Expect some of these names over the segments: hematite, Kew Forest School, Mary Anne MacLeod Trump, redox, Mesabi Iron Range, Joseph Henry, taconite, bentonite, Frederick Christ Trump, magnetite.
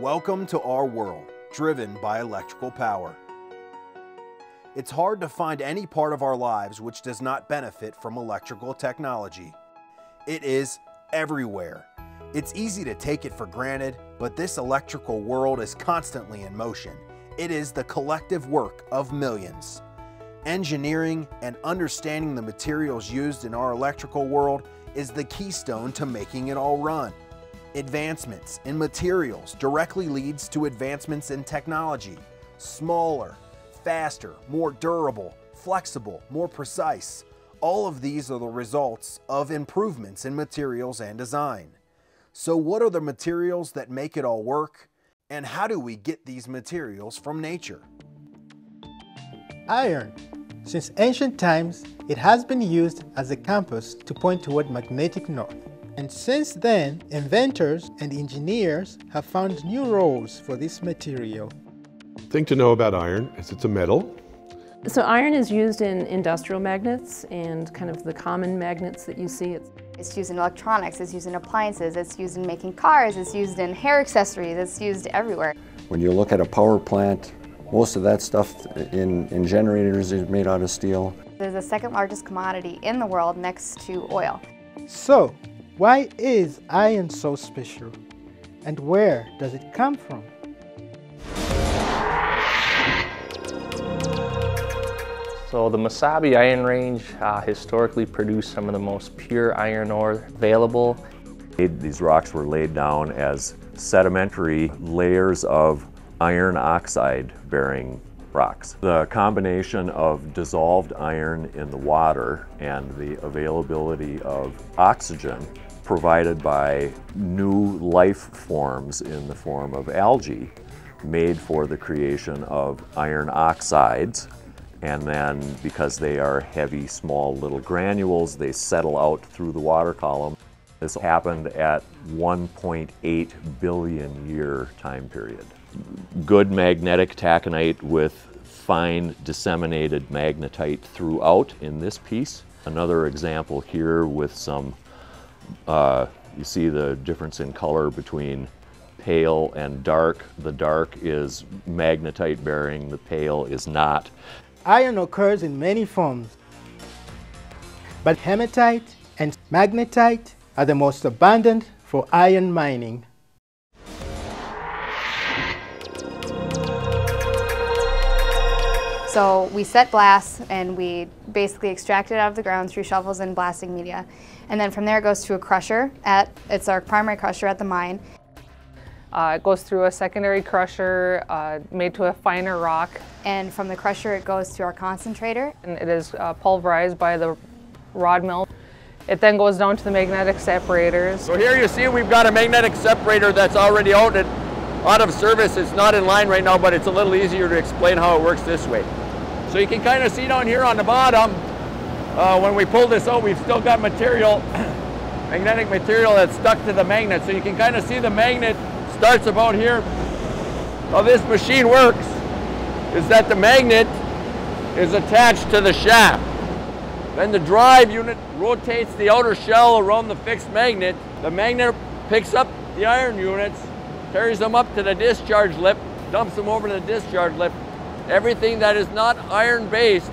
Welcome to our world, driven by electrical power. It's hard to find any part of our lives which does not benefit from electrical technology. It is everywhere. It's easy to take it for granted, but this electrical world is constantly in motion. It is the collective work of millions. Engineering and understanding the materials used in our electrical world is the keystone to making it all run. Advancements in materials directly leads to advancements in technology. Smaller, faster, more durable, flexible, more precise. All of these are the results of improvements in materials and design. So what are the materials that make it all work? And how do we get these materials from nature? Iron. Since ancient times, it has been used as a compass to point toward magnetic north. And since then, inventors and engineers have found new roles for this material. The thing to know about iron is it's a metal. So iron is used in industrial magnets and kind of the common magnets that you see. It's used in electronics, it's used in appliances, it's used in making cars, it's used in hair accessories, it's used everywhere. When you look at a power plant, most of that stuff in generators is made out of steel. They're the second largest commodity in the world next to oil. So, why is iron so special, and where does it come from? So the Mesabi Iron Range historically produced some of the most pure iron ore available. These rocks were laid down as sedimentary layers of iron oxide-bearing rocks. The combination of dissolved iron in the water and the availability of oxygen provided by new life forms in the form of algae made for the creation of iron oxides, and then because they are heavy small little granules, they settle out through the water column. This happened at 1.8 billion year time period. Good magnetic taconite with fine disseminated magnetite throughout in this piece. Another example here with some you see the difference in color between pale and dark. The dark is magnetite bearing, the pale is not. Iron occurs in many forms, but hematite and magnetite are the most abundant for iron mining. So we set blasts and we basically extract it out of the ground through shovels and blasting media. And then from there it goes to a crusher. It's our primary crusher at the mine. It goes through a secondary crusher made to a finer rock. And from the crusher it goes to our concentrator. And it is pulverized by the rod mill. It then goes down to the magnetic separators. So here you see we've got a magnetic separator that's already out of service. It's not in line right now, but it's a little easier to explain how it works this way. So you can kind of see down here on the bottom, when we pull this out, we've still got material, magnetic material that's stuck to the magnet. So you can kind of see the magnet starts about here. How this machine works is that the magnet is attached to the shaft. Then the drive unit rotates the outer shell around the fixed magnet. The magnet picks up the iron units, carries them up to the discharge lip, dumps them over to the discharge lip. Everything that is not iron-based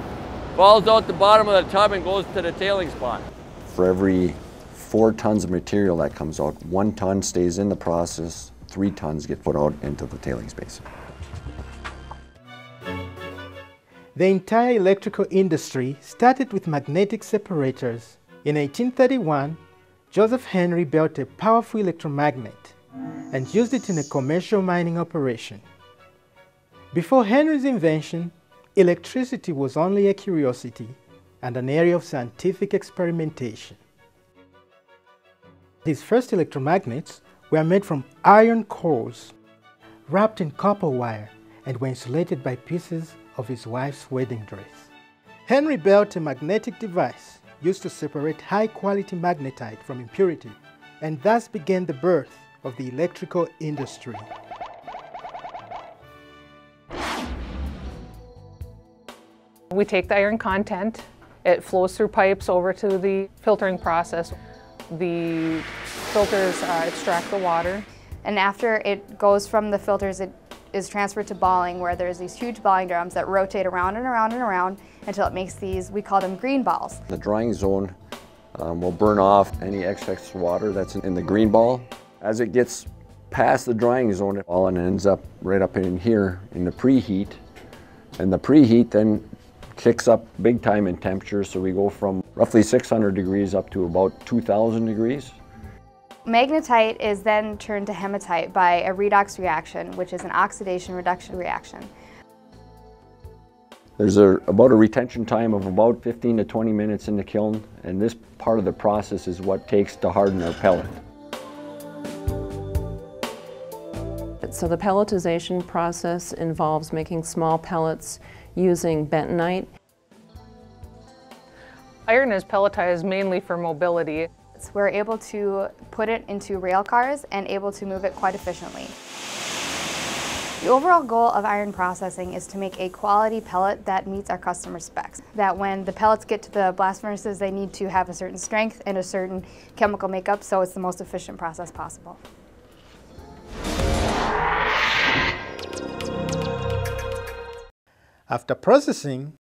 falls out the bottom of the tub and goes to the tailing spot. For every 4 tons of material that comes out, 1 ton stays in the process, 3 tons get put out into the tailings basin. The entire electrical industry started with magnetic separators. In 1831, Joseph Henry built a powerful electromagnet and used it in a commercial mining operation. Before Henry's invention, electricity was only a curiosity and an area of scientific experimentation. These first electromagnets were made from iron cores wrapped in copper wire and were insulated by pieces of his wife's wedding dress. Henry built a magnetic device used to separate high-quality magnetite from impurity, and thus began the birth of the electrical industry. We take the iron content, it flows through pipes over to the filtering process. The filters extract the water. And after it goes from the filters, it is transferred to balling, where there's these huge balling drums that rotate around and around and around until it makes these, we call them green balls. The drying zone will burn off any excess water that's in the green ball. As it gets past the drying zone, it all ends up right up in here in the preheat. And the preheat then kicks up big time in temperature, so we go from roughly 600 degrees up to about 2,000 degrees. Magnetite is then turned to hematite by a redox reaction, which is an oxidation-reduction reaction. There's about a retention time of about 15 to 20 minutes in the kiln, and this part of the process is what takes to harden our pellet. So the pelletization process involves making small pellets using bentonite. Iron is pelletized mainly for mobility. So we're able to put it into rail cars and able to move it quite efficiently. The overall goal of iron processing is to make a quality pellet that meets our customer specs. That when the pellets get to the blast furnaces, they need to have a certain strength and a certain chemical makeup, so it's the most efficient process possible. After processing,